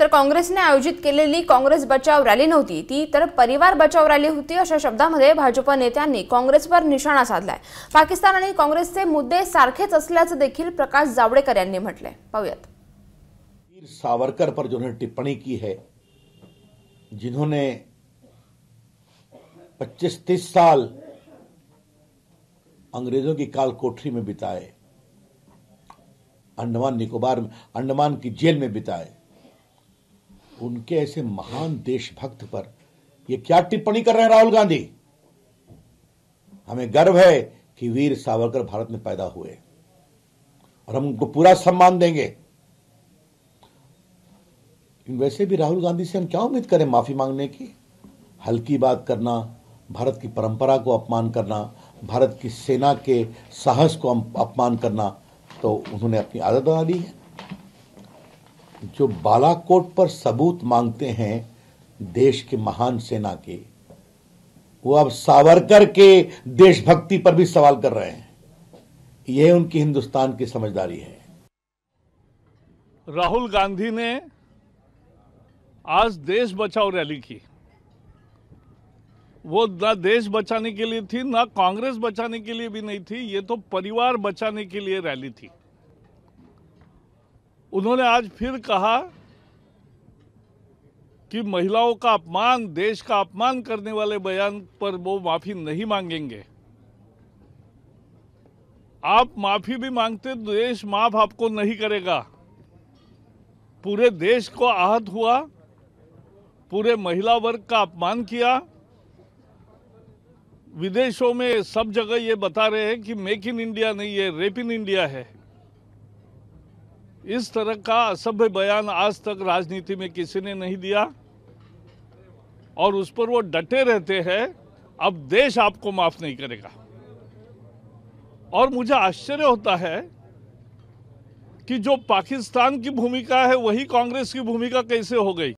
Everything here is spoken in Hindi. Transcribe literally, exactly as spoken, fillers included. तर काँग्रेसने आयोजित केलेली काँग्रेस बचाव रॅली नव्हती, ती तर परिवार बचाव रॅली होती अशा शब्दांमध्ये भाजप नेत्यांनी काँग्रेसवर निशाणा साधलाय। पाकिस्तान आणि काँग्रेसचे मुद्दे सारखेच असल्याचं देखील प्रकाश जावडेकर यांनी म्हटले। पाहुयात। वीर सावरकर पर जिन्होंने टिप्पणी की है, जिन्होंने पच्चीस तीस साल अंग्रेजों की काल कोठरी में बिताए, अंडमान निकोबार अंडमान की जेल में बिताए, उनके ऐसे महान देशभक्त पर ये क्या टिप्पणी कर रहे हैं राहुल गांधी। हमें गर्व है कि वीर सावरकर भारत में पैदा हुए और हम उनको पूरा सम्मान देंगे। वैसे भी राहुल गांधी से हम क्या उम्मीद करें माफी मांगने की। हल्की बात करना, भारत की परंपरा को अपमान करना, भारत की सेना के साहस को अपमान करना तो उन्होंने अपनी आदत बना ली है। जो बालाकोट पर सबूत मांगते हैं देश के महान सेना के, वो अब सावरकर के देशभक्ति पर भी सवाल कर रहे हैं। यह उनकी हिंदुस्तान की समझदारी है। राहुल गांधी ने आज देश बचाओ रैली की, वो ना देश बचाने के लिए थी, ना कांग्रेस बचाने के लिए भी नहीं थी, ये तो परिवार बचाने के लिए रैली थी। उन्होंने आज फिर कहा कि महिलाओं का अपमान, देश का अपमान करने वाले बयान पर वो माफी नहीं मांगेंगे। आप माफी भी मांगते तो देश माफ आपको नहीं करेगा। पूरे देश को आहत हुआ, पूरे महिला वर्ग का अपमान किया। विदेशों में सब जगह ये बता रहे हैं कि मेक इन इंडिया नहीं है, रेप इन इंडिया है। इस तरह का असभ्य बयान आज तक राजनीति में किसी ने नहीं दिया और उस पर वो डटे रहते हैं। अब देश आपको माफ नहीं करेगा। और मुझे आश्चर्य होता है कि जो पाकिस्तान की भूमिका है वही कांग्रेस की भूमिका कैसे हो गई।